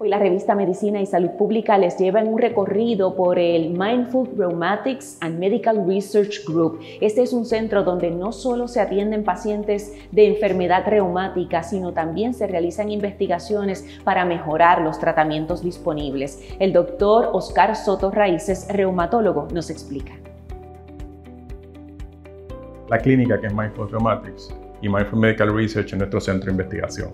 Hoy la revista Medicina y Salud Pública les lleva en un recorrido por el Mindful Rheumatics and Medical Research Group. Este es un centro donde no solo se atienden pacientes de enfermedad reumática, sino también se realizan investigaciones para mejorar los tratamientos disponibles. El doctor Óscar Soto Raíces, reumatólogo, nos explica. La clínica que es Mindful Rheumatics y Mindful Medical Research es nuestro centro de investigación,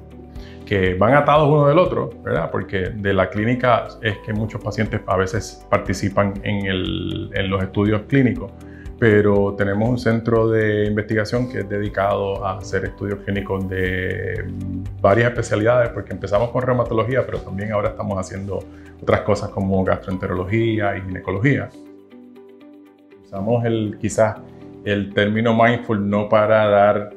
que van atados uno del otro, ¿verdad? Porque de la clínica es que muchos pacientes a veces participan en los estudios clínicos, pero tenemos un centro de investigación que es dedicado a hacer estudios clínicos de varias especialidades, porque empezamos con reumatología, pero también ahora estamos haciendo otras cosas como gastroenterología y ginecología. Usamos el término mindful no para dar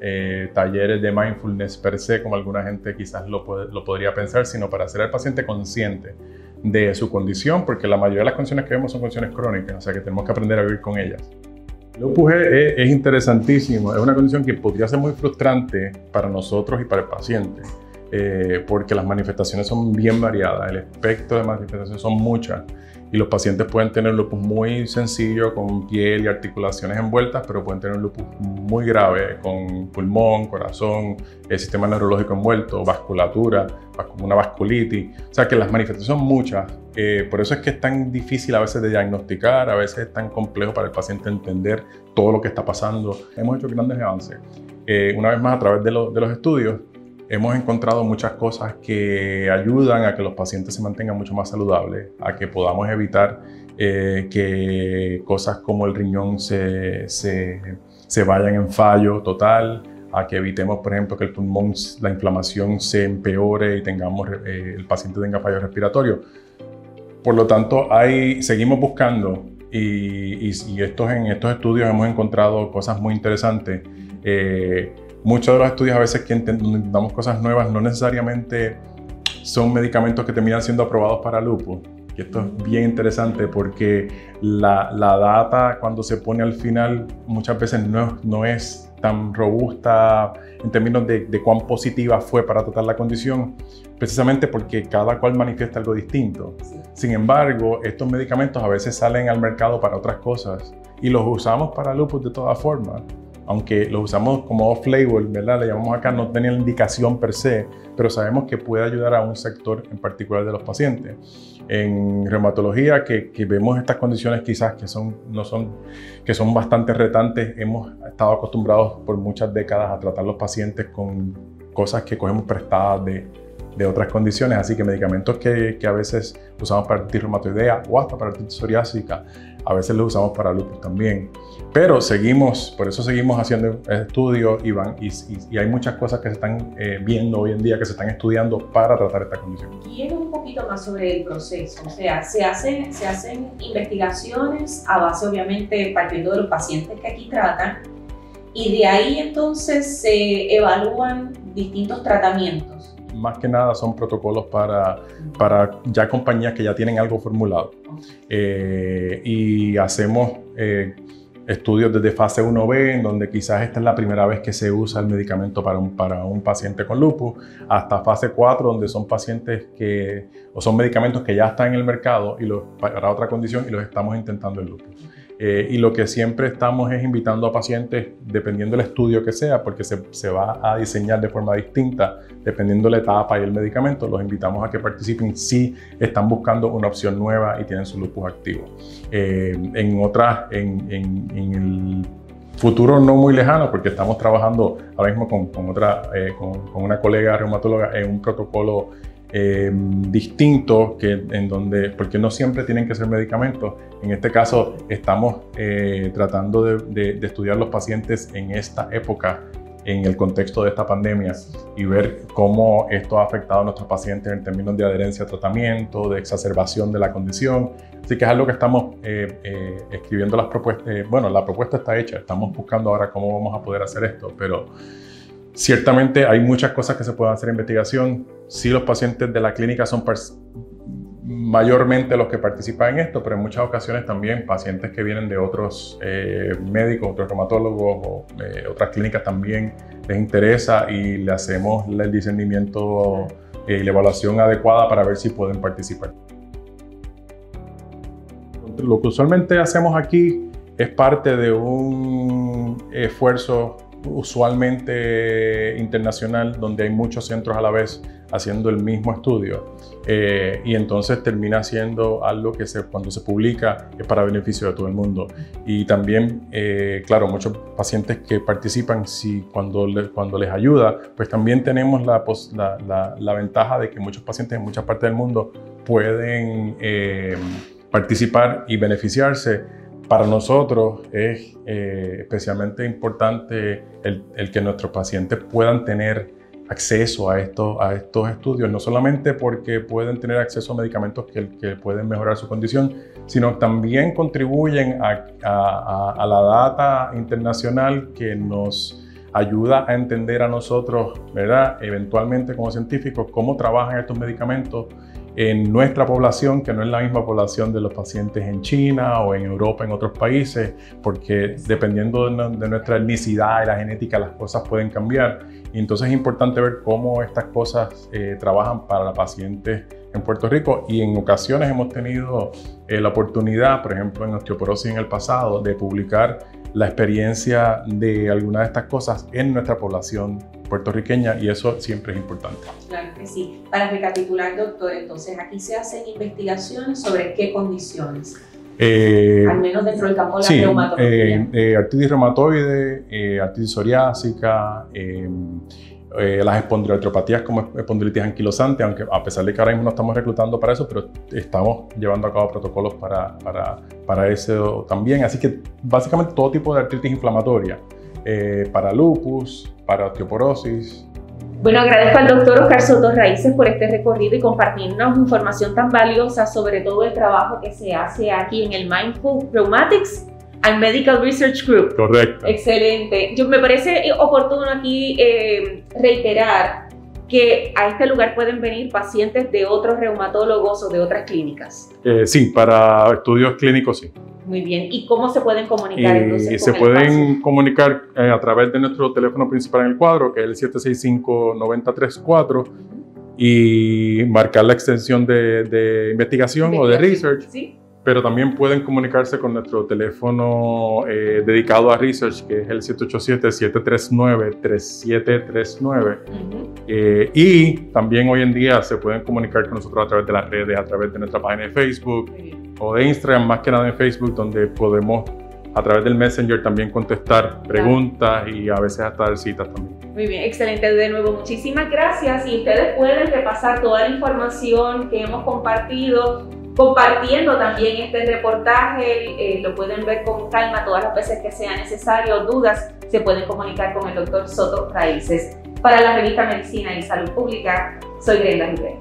talleres de mindfulness per se, como alguna gente quizás lo podría pensar, sino para hacer al paciente consciente de su condición, porque la mayoría de las condiciones que vemos son condiciones crónicas, o sea que tenemos que aprender a vivir con ellas. Lupus es interesantísimo, es una condición que podría ser muy frustrante para nosotros y para el paciente, porque las manifestaciones son bien variadas, el espectro de manifestaciones son muchas y los pacientes pueden tener lupus muy sencillo con piel y articulaciones envueltas, pero pueden tener lupus muy grave con pulmón, corazón, el sistema neurológico envuelto, vasculatura, una vasculitis, o sea que las manifestaciones son muchas, por eso es que es tan difícil a veces de diagnosticar, a veces es tan complejo para el paciente entender todo lo que está pasando. Hemos hecho grandes avances, una vez más a través de los estudios. Hemos encontrado muchas cosas que ayudan a que los pacientes se mantengan mucho más saludables, a que podamos evitar que cosas como el riñón se vayan en fallo total, a que evitemos, por ejemplo, que el pulmón, la inflamación se empeore y el paciente tenga fallo respiratorio. Por lo tanto, seguimos buscando y en estos estudios hemos encontrado cosas muy interesantes. Muchos de los estudios a veces que intentamos cosas nuevas no necesariamente son medicamentos que terminan siendo aprobados para lupus. Y esto es bien interesante porque la data cuando se pone al final muchas veces no es tan robusta en términos de cuán positiva fue para tratar la condición, precisamente porque cada cual manifiesta algo distinto. Sin embargo, estos medicamentos a veces salen al mercado para otras cosas y los usamos para lupus de todas formas. Aunque los usamos como off-label, ¿verdad? Le llamamos acá, no tenía la indicación per se, pero sabemos que puede ayudar a un sector en particular de los pacientes. En reumatología, que vemos estas condiciones quizás que son bastante retantes, hemos estado acostumbrados por muchas décadas a tratar a los pacientes con cosas que cogemos prestadas de otras condiciones, así que medicamentos que a veces usamos para artritis reumatoidea o hasta para artritis psoriásica, a veces los usamos para lupus también. Pero por eso seguimos haciendo estudios y hay muchas cosas que se están viendo hoy en día, que se están estudiando para tratar esta condición. Quiero un poquito más sobre el proceso, o sea, se hacen investigaciones a base, obviamente, partiendo de los pacientes que aquí tratan, y de ahí entonces se evalúan distintos tratamientos. Más que nada son protocolos para ya compañías que ya tienen algo formulado. Y hacemos estudios desde fase 1B, en donde quizás esta es la primera vez que se usa el medicamento para un paciente con lupus, hasta fase 4, donde son pacientes o son medicamentos que ya están en el mercado para otra condición y los estamos intentando en lupus. Y lo que siempre estamos es invitando a pacientes, dependiendo del estudio que sea, porque se va a diseñar de forma distinta, dependiendo la etapa y el medicamento, los invitamos a que participen si están buscando una opción nueva y tienen su lupus activo. En el futuro no muy lejano, porque estamos trabajando ahora mismo con una colega reumatóloga en un protocolo distinto, porque no siempre tienen que ser medicamentos. En este caso estamos tratando de estudiar los pacientes en esta época, en el contexto de esta pandemia, y ver cómo esto ha afectado a nuestros pacientes en términos de adherencia a tratamiento, de exacerbación de la condición. Así que es algo que estamos escribiendo las propuestas. Bueno, la propuesta está hecha, estamos buscando ahora cómo vamos a poder hacer esto, pero ciertamente hay muchas cosas que se pueden hacer en investigación. Sí, los pacientes de la clínica son mayormente los que participan en esto, pero en muchas ocasiones también pacientes que vienen de otros médicos, otros reumatólogos o otras clínicas también les interesa y le hacemos el discernimiento la evaluación adecuada para ver si pueden participar. Lo que usualmente hacemos aquí es parte de un esfuerzo usualmente internacional donde hay muchos centros a la vez haciendo el mismo estudio y entonces termina siendo algo que cuando se publica es para beneficio de todo el mundo. Y también, claro, muchos pacientes que participan, cuando les ayuda, pues también tenemos la ventaja de que muchos pacientes en muchas partes del mundo pueden participar y beneficiarse. Para nosotros es especialmente importante el que nuestros pacientes puedan tener acceso a estos estudios, no solamente porque pueden tener acceso a medicamentos que pueden mejorar su condición, sino también contribuyen a la data internacional que nos ayuda a entender a nosotros, ¿verdad? Eventualmente como científicos, cómo trabajan estos medicamentos en nuestra población, que no es la misma población de los pacientes en China o en Europa, en otros países, porque dependiendo de nuestra etnicidad y la genética, las cosas pueden cambiar. Y entonces es importante ver cómo estas cosas trabajan para pacientes en Puerto Rico, y en ocasiones hemos tenido la oportunidad, por ejemplo en osteoporosis en el pasado, de publicar la experiencia de alguna de estas cosas en nuestra población puertorriqueña, y eso siempre es importante. Claro que sí. Para recapitular, doctor, entonces aquí se hacen investigaciones sobre qué condiciones, al menos dentro del campo de la reumatología. Artritis reumatoide, artritis psoriásica, las espondiloartropatías como espondilitis anquilosante, aunque a pesar de que ahora mismo no estamos reclutando para eso, pero estamos llevando a cabo protocolos para eso también. Así que básicamente todo tipo de artritis inflamatoria, para lupus, para osteoporosis. Bueno, agradezco al doctor Óscar Soto Raíces por este recorrido y compartirnos información tan valiosa sobre todo el trabajo que se hace aquí en el Mindful Rheumatics and Medical Research Group. Correcto. Excelente. Me parece oportuno aquí reiterar que a este lugar pueden venir pacientes de otros reumatólogos o de otras clínicas. Sí, para estudios clínicos, sí. Muy bien. ¿Y cómo se pueden comunicar entonces? Se pueden comunicar a través de nuestro teléfono principal en el cuadro, que es el 765-9034, y marcar la extensión de investigación o de research. Sí. Pero también pueden comunicarse con nuestro teléfono dedicado a research, que es el 787-739-3739. Y también hoy en día se pueden comunicar con nosotros a través de las redes, a través de nuestra página de Facebook o de Instagram, más que nada en Facebook, donde podemos a través del Messenger también contestar preguntas y a veces hasta dar citas también. Muy bien, excelente. De nuevo, muchísimas gracias. Y ustedes pueden repasar toda la información que hemos compartido, compartiendo también este reportaje. Lo pueden ver con calma todas las veces que sea necesario. Dudas, se pueden comunicar con el doctor Soto Raíces. Para la revista Medicina y Salud Pública, soy Brenda Rivera.